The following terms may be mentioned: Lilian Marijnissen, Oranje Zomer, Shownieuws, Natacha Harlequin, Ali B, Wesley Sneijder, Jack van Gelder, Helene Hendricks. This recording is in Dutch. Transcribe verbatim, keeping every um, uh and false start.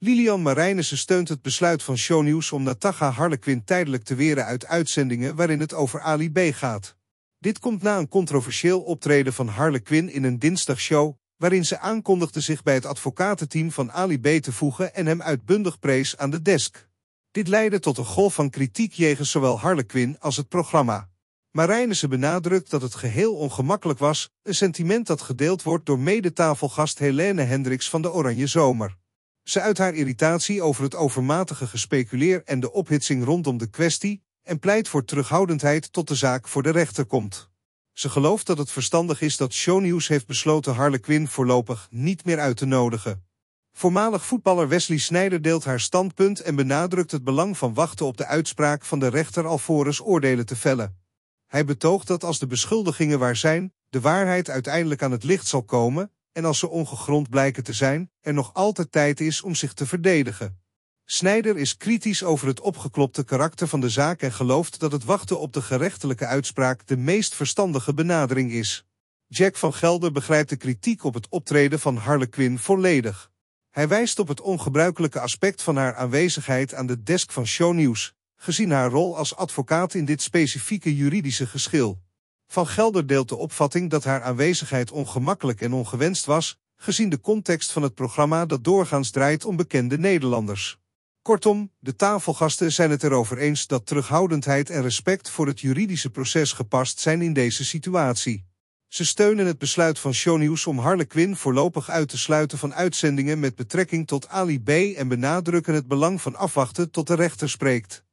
Lilian Marijnissen steunt het besluit van Shownieuws om Natacha Harlequin tijdelijk te weren uit uitzendingen waarin het over Ali B gaat. Dit komt na een controversieel optreden van Harlequin in een dinsdagshow, waarin ze aankondigde zich bij het advocatenteam van Ali B te voegen en hem uitbundig prees aan de desk. Dit leidde tot een golf van kritiek jegens zowel Harlequin als het programma. Marijnissen benadrukt dat het geheel ongemakkelijk was, een sentiment dat gedeeld wordt door medetafelgast Helene Hendricks van de Oranje Zomer. Ze uit haar irritatie over het overmatige gespeculeer en de ophitsing rondom de kwestie en pleit voor terughoudendheid tot de zaak voor de rechter komt. Ze gelooft dat het verstandig is dat Shownieuws heeft besloten Harlequin voorlopig niet meer uit te nodigen. Voormalig voetballer Wesley Sneijder deelt haar standpunt en benadrukt het belang van wachten op de uitspraak van de rechter alvorens oordelen te vellen. Hij betoogt dat als de beschuldigingen waar zijn, de waarheid uiteindelijk aan het licht zal komen en als ze ongegrond blijken te zijn, er nog altijd tijd is om zich te verdedigen. Sneijder is kritisch over het opgeklopte karakter van de zaak en gelooft dat het wachten op de gerechtelijke uitspraak de meest verstandige benadering is. Jack van Gelder begrijpt de kritiek op het optreden van Harlequin volledig. Hij wijst op het ongebruikelijke aspect van haar aanwezigheid aan de desk van Shownieuws, gezien haar rol als advocaat in dit specifieke juridische geschil. Van Gelder deelt de opvatting dat haar aanwezigheid ongemakkelijk en ongewenst was, gezien de context van het programma dat doorgaans draait om bekende Nederlanders. Kortom, de tafelgasten zijn het erover eens dat terughoudendheid en respect voor het juridische proces gepast zijn in deze situatie. Ze steunen het besluit van Shownieuws om Harlequin voorlopig uit te sluiten van uitzendingen met betrekking tot Ali B en benadrukken het belang van afwachten tot de rechter spreekt.